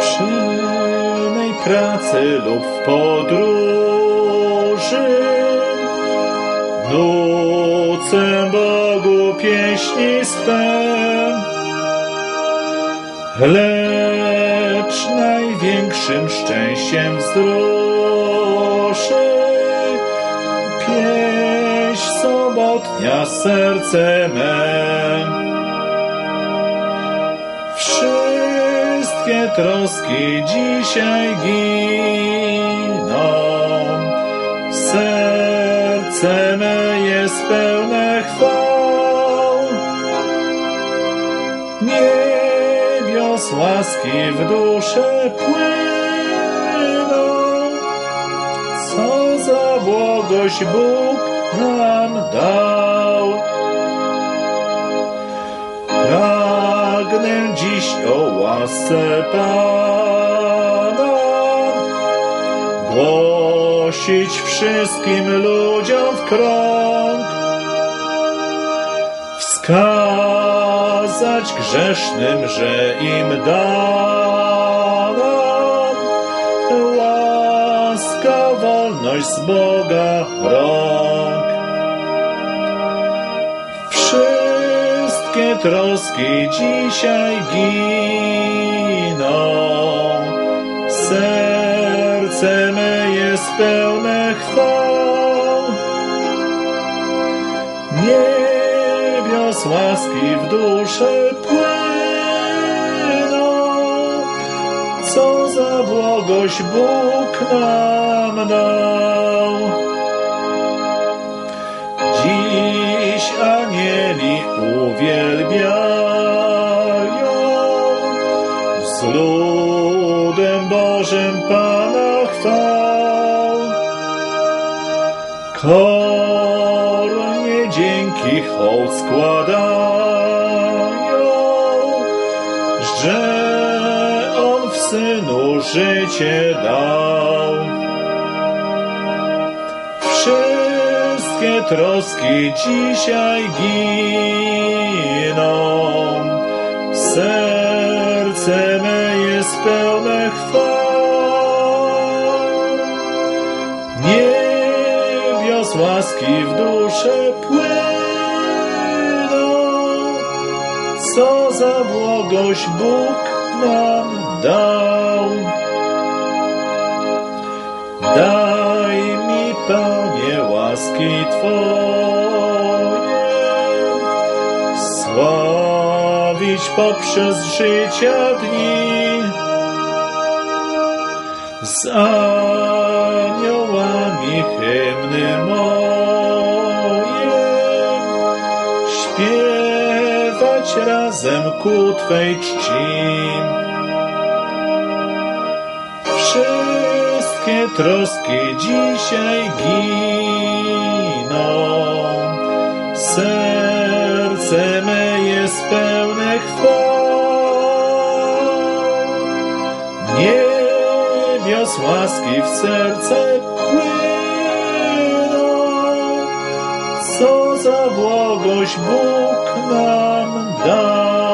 Przyjemnej pracy lub w podróży nucę Bogu pieśni swe, lecz największym szczęściem wzruszy pieśń sobotnia serce me. Wszystkie troski dzisiaj giną, serce me jest pełne chwał. Niebios łaski w duszę płyną, co za błogość Bóg nam dał. Pragnę dziś o łasce Pana głosić wszystkim ludziom w krąg, wskazać grzesznym, że im dano łaska, wolność z Boga rąk. Wszystkie troski dzisiaj giną, serce me jest pełne chwał. Niebios łaski w duszę płyną, co za błogość Bóg nam dał. Dziś anieli uwielbiają z ludem Bożym Pana chwał. Kornie dzięki hołd składają, że On w Synu życie dał. Wszystkie troski dzisiaj giną, serce me jest pełne chwał. Niebios łaski w duszę płyną, co za błogość Bóg nam dał. Daj mi, Panie, łaski Twoje sławić poprzez życia dni, z aniołami hymny moje śpiewać razem ku Twej czci. Wszystkie troski dzisiaj giną, serce me jest pełne chwał. Niebios łaski w serce płyną, co za błogość Bóg nam dał.